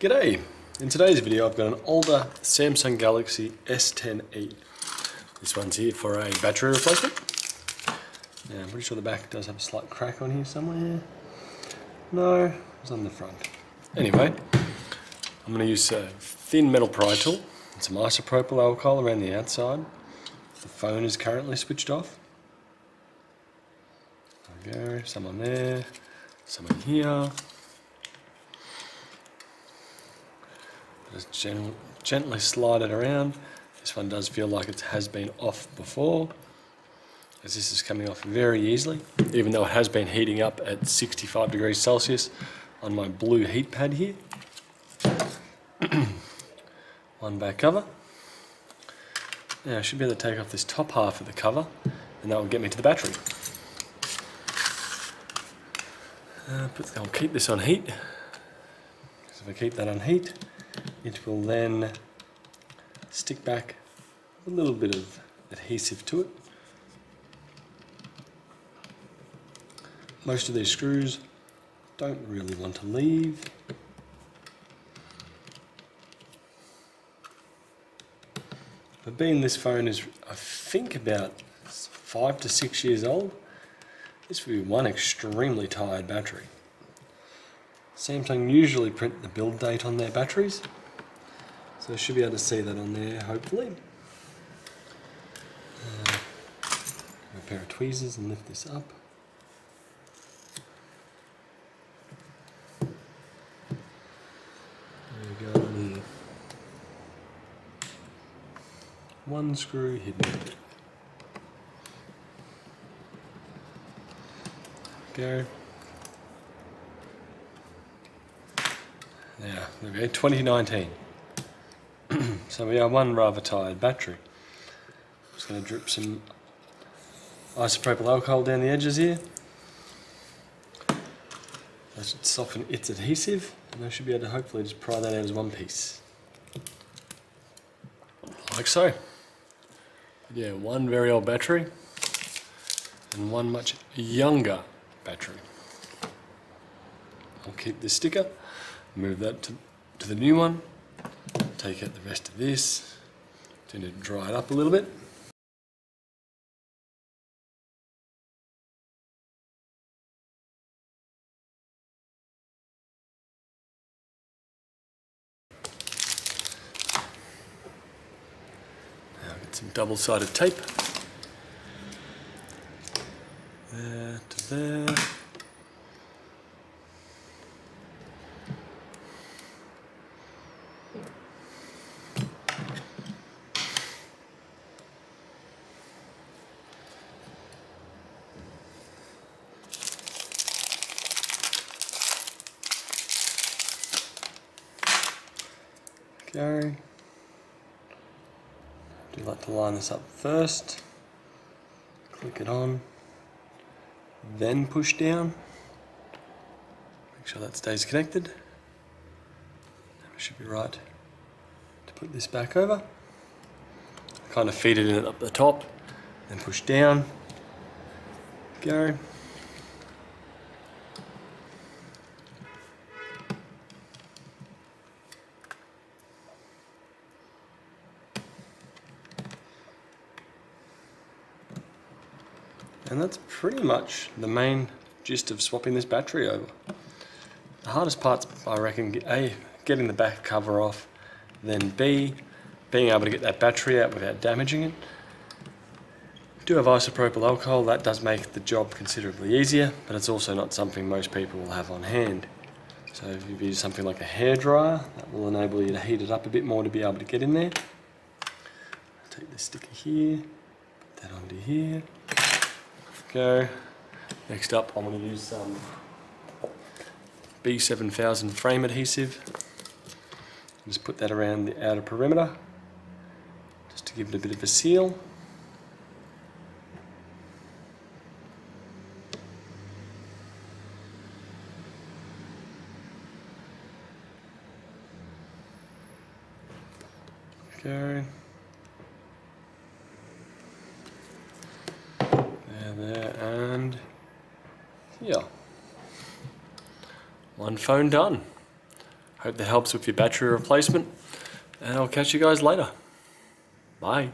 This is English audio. G'day! In today's video I've got an older Samsung Galaxy S10e. This one's here for a battery replacement. Now, I'm pretty sure the back does have a slight crack on here somewhere. No, it's on the front. Anyway, I'm going to use a thin metal pry tool and some isopropyl alcohol around the outside. The phone is currently switched off. There we go, some on there, some on here. Just gently slide it around. This one does feel like it has been off before, as this is coming off very easily, even though it has been heating up at 65 degrees Celsius on my blue heat pad here. One back cover. Now I should be able to take off this top half of the cover, and that will get me to the battery. I'll keep this on heat, because if I keep that on heat, it will then stick back a little bit of adhesive to it. Most of these screws don't really want to leave. But being this phone is, I think, about 5 to 6 years old, this will be one extremely tired battery. Samsung usually print the build date on their batteries, so I should be able to see that on there, hopefully. A pair of tweezers and lift this up. There we go on here. One screw hidden. Go. Now, there we go, 2019. So we are one rather tired battery. I'm just going to drip some isopropyl alcohol down the edges here. That should soften its adhesive, and I should be able to hopefully just pry that out as one piece. Like so. Yeah, one very old battery, and one much younger battery. I'll keep this sticker, move that to the new one. Take out the rest of this, tend to dry it up a little bit. Now get some double-sided tape. There to there. Go. I do like to line this up first, click it on, then push down, make sure that stays connected, and we should be right to put this back over. I kind of feed it in up the top, then push down, go. And that's pretty much the main gist of swapping this battery over. The hardest part's, I reckon, A, getting the back cover off, then B, being able to get that battery out without damaging it. Do have isopropyl alcohol, that does make the job considerably easier, but it's also not something most people will have on hand. So if you use something like a hairdryer, that will enable you to heat it up a bit more to be able to get in there. I'll take this sticker here, put that onto here. Go. Next up, I'm going to use some B7000 frame adhesive. Just put that around the outer perimeter, just to give it a bit of a seal. Go. There and here. One phone done. Hope that helps with your battery replacement, and I'll catch you guys later. Bye.